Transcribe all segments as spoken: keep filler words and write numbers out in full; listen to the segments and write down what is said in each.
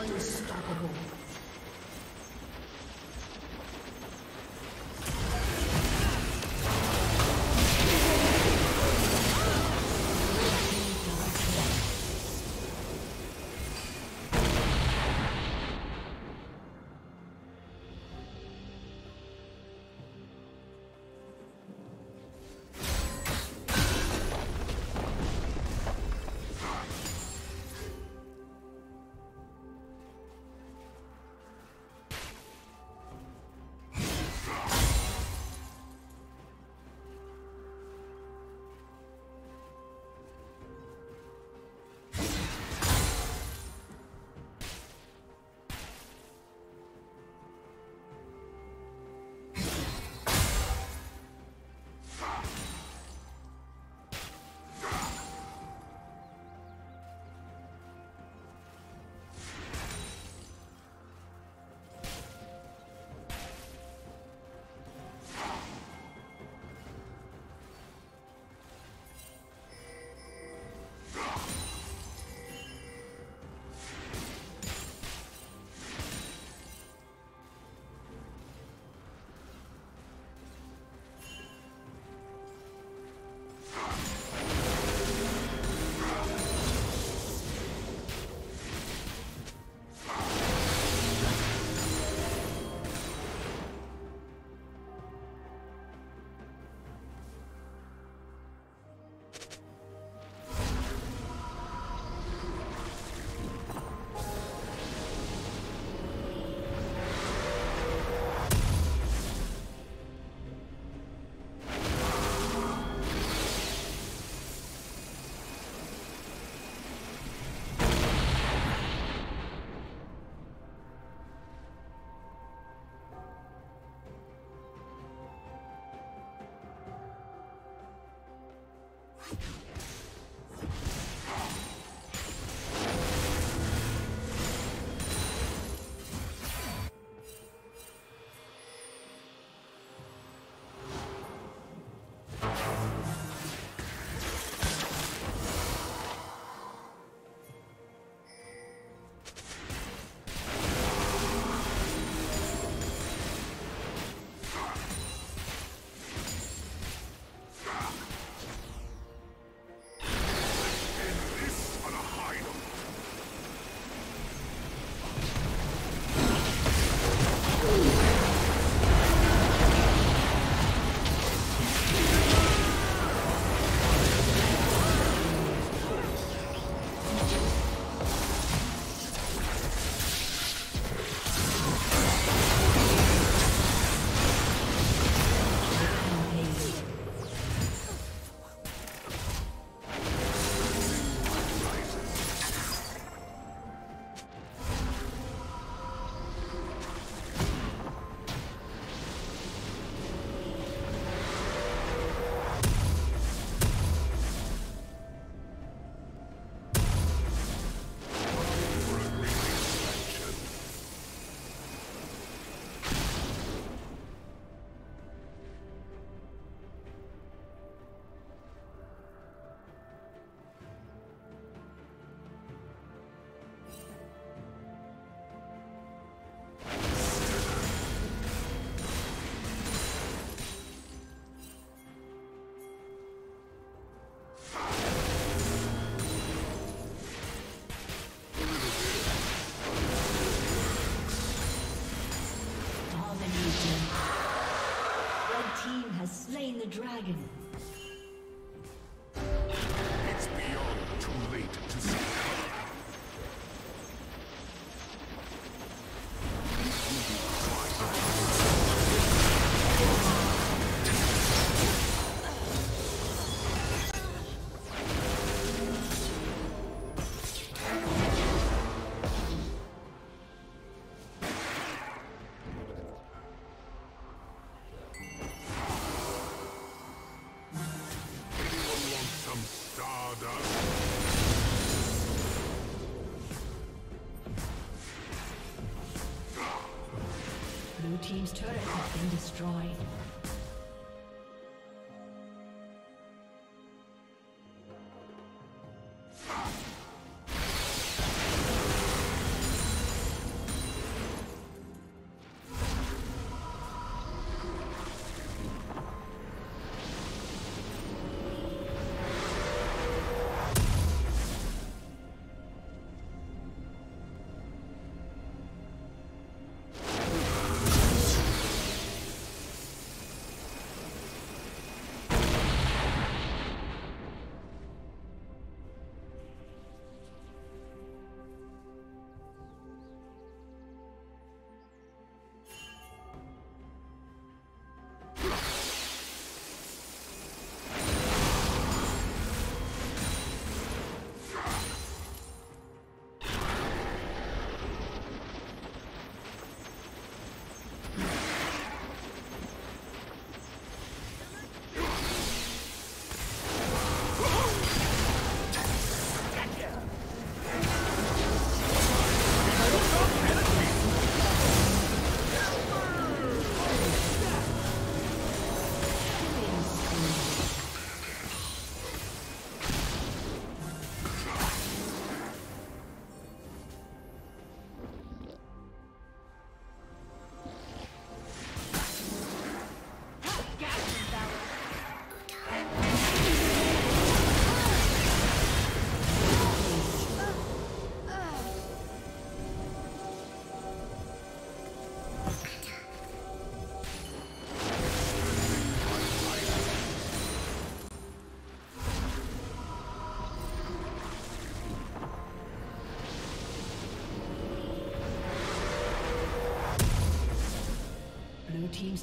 Unstoppable. The dragon. It's beyond too late to see. Team's turret has been destroyed. team's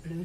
Blue